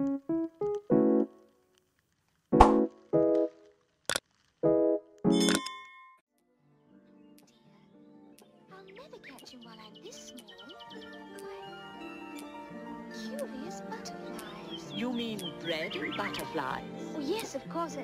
You mean bread and butterflies? Oh, yes, of course.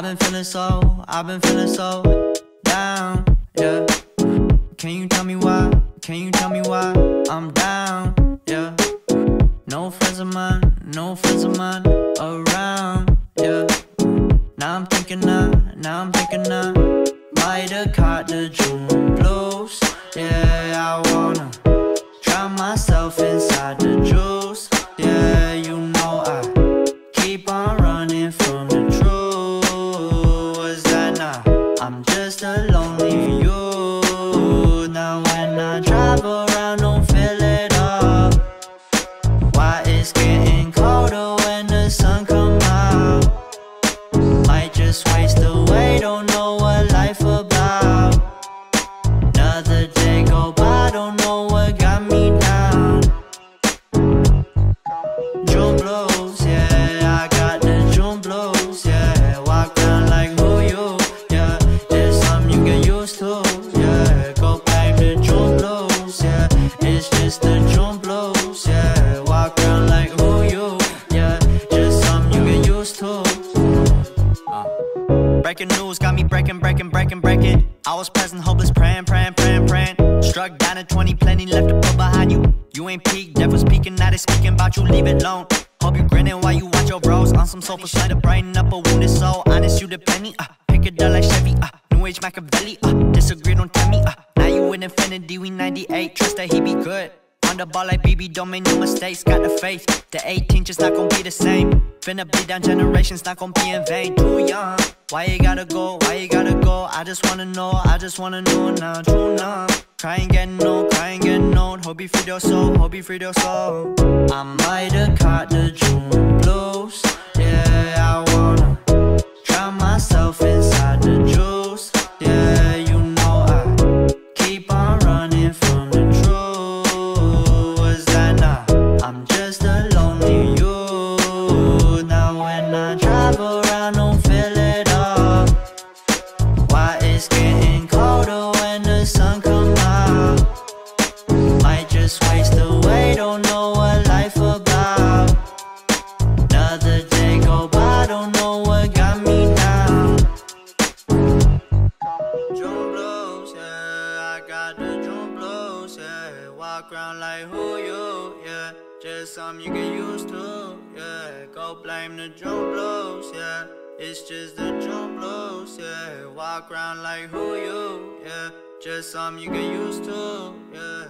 I've been feeling so, I've been feeling so down, yeah. Can you tell me why? Can you tell me why I'm down, yeah? No friends of mine around, yeah. Now I'm thinking I might have caught the June blues. Yeah, I wanna drown myself inside the juice. Yeah, you know I keep on running from the truth. Was that not? I'm just a lonely youth. Now when I drive around, don't feel it all. Why it's getting colder when the sun comes out? Might just waste away, don't know what life about. Another day go by, don't know what got me down. June blues, yeah, I got the June blues, yeah. Walk down like who you, yeah. There's something you get used to, yeah. Go back to June blues, yeah. It's just the June blues, yeah. Walk down like who you, yeah. Just something you get used to. Breaking news got me breaking. I was present, hopeless, praying. Struck down at 20, plenty left to put behind you. You ain't peak, devil's peaking, now they speaking about you, leave it alone. Hope you grinning while you watch your bros on some sofa slide to brighten up a wounded soul. Honest, you the penny, pick it up like Chevy, New Age Machiavelli, disagree, don't tell me, now you in infinity, we 98, trust that he be good. On the ball like BB, don't make no mistakes, got the faith. The 18 just not gon' be the same. Finna bleed down generations, not gon' be in vain. Too young, why you gotta go, why you gotta go? I just wanna know, I just wanna know now. Too numb, crying getting old. Hope you freed your soul, hope you freed your soul. I might have caught the June blues, yeah, I wanna drown myself inside the juice, yeah, you know I keep on running from the truth. I'm just a lonely youth. Now when I drive around, don't feel it all. Why it's getting colder when the sun comes out? Might just waste away, don't know what life about. Another day go by, don't know what got me down. June blues, yeah, I got the June blues, yeah. Walk around like who you, yeah. Just something you get used to, yeah. Go blame the June blues, yeah. It's just the June blues, yeah. Walk around like who you, yeah. Just something you get used to, yeah.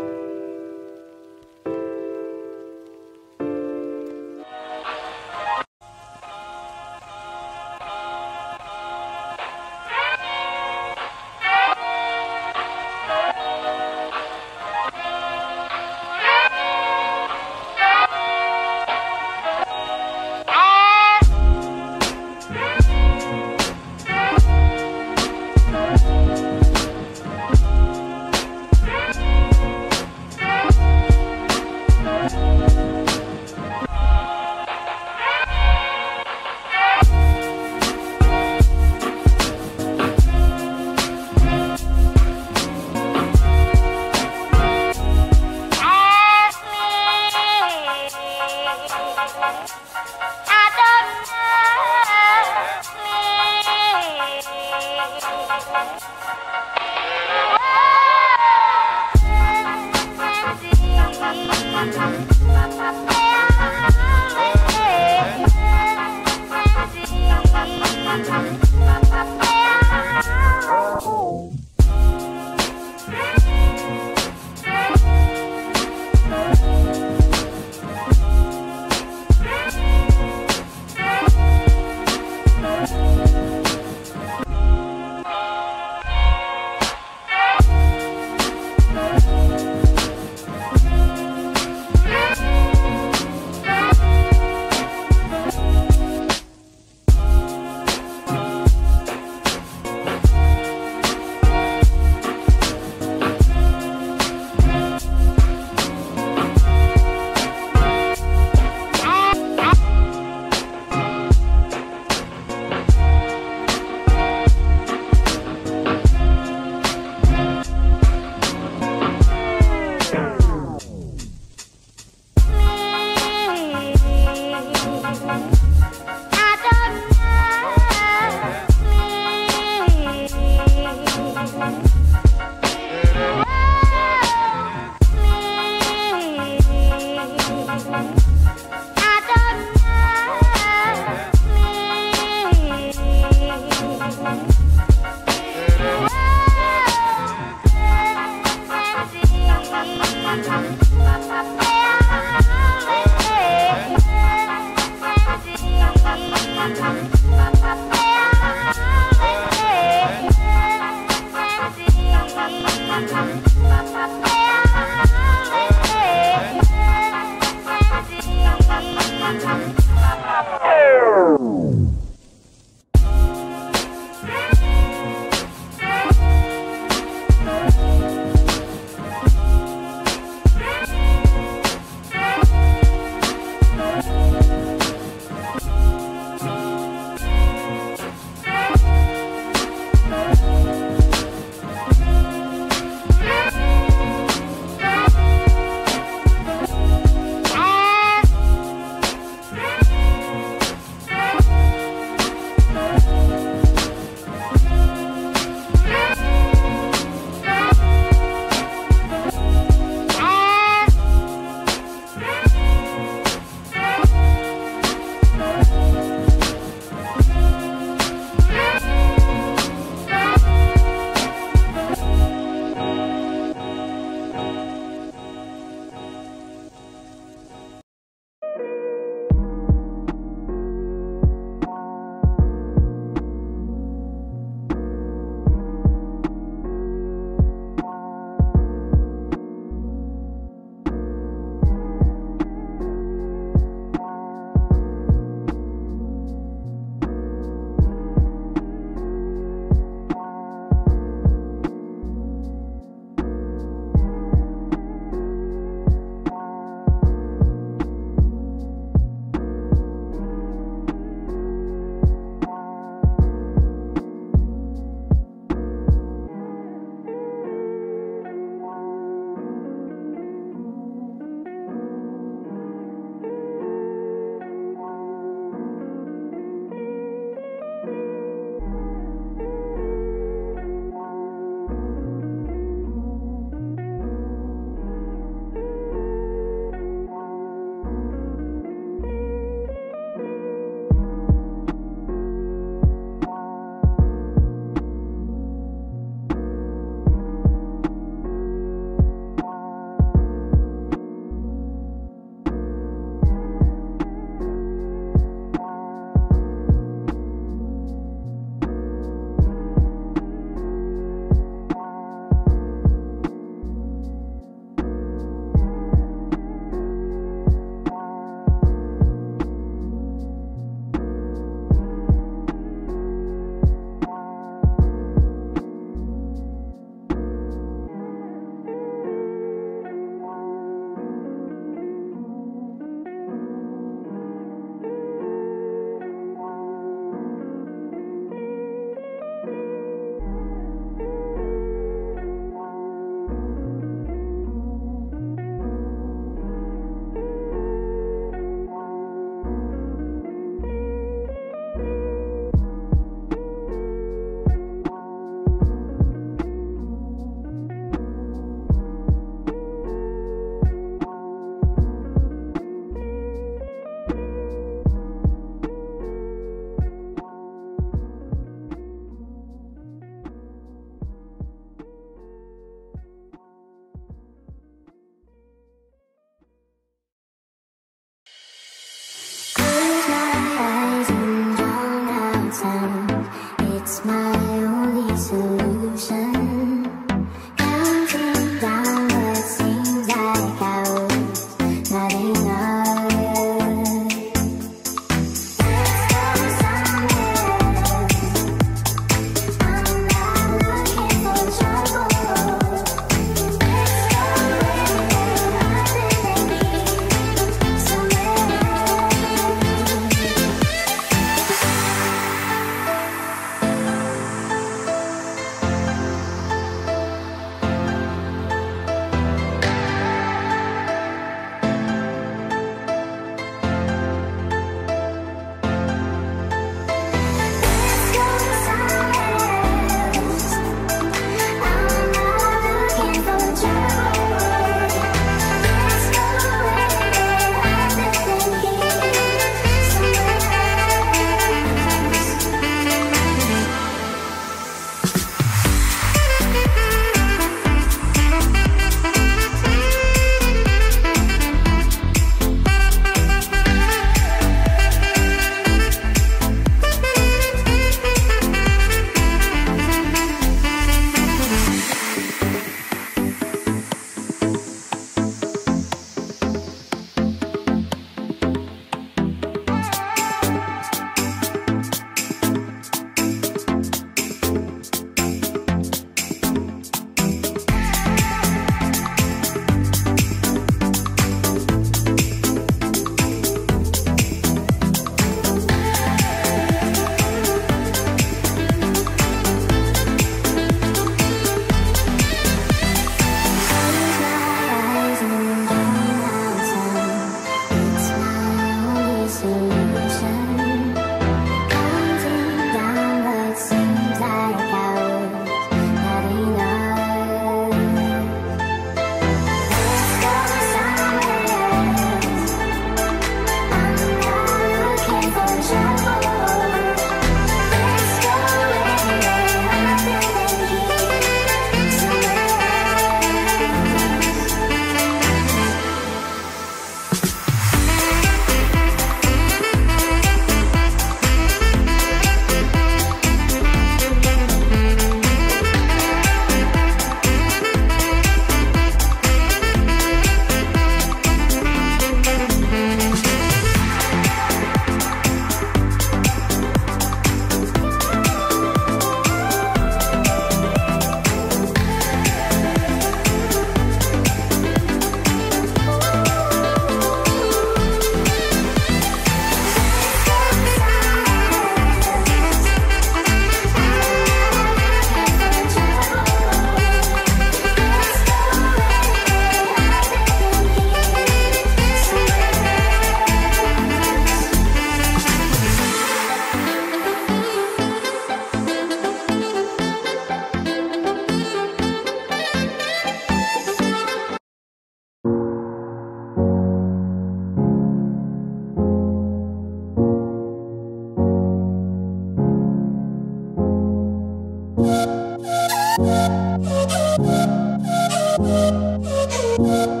Down, yeah.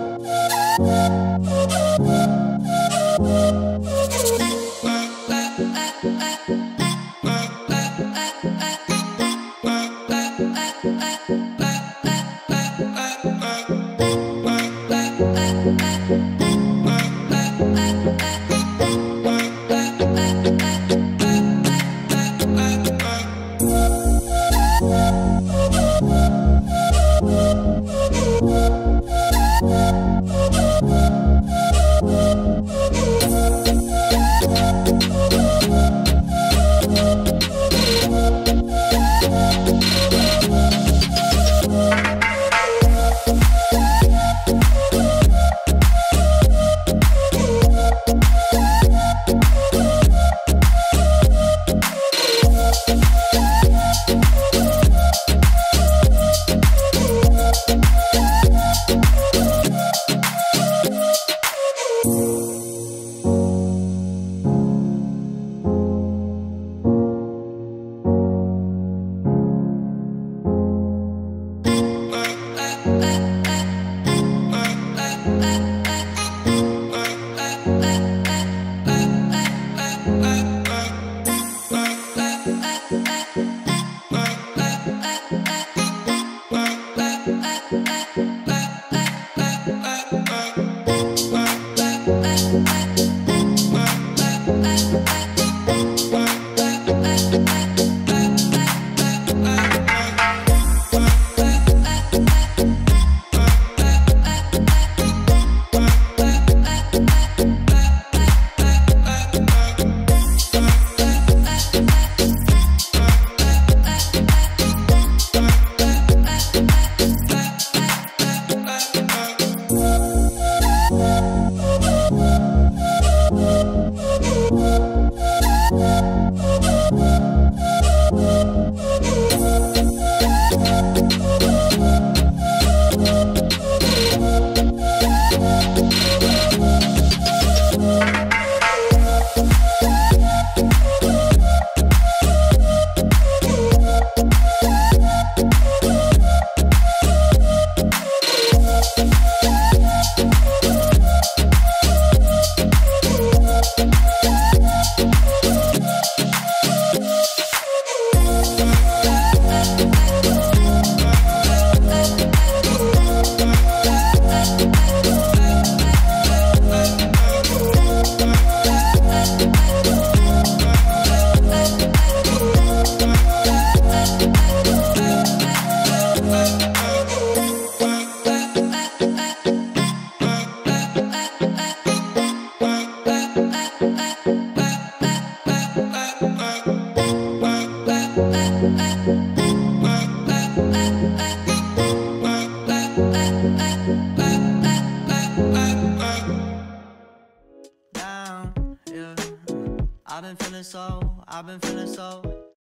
I've been feeling so,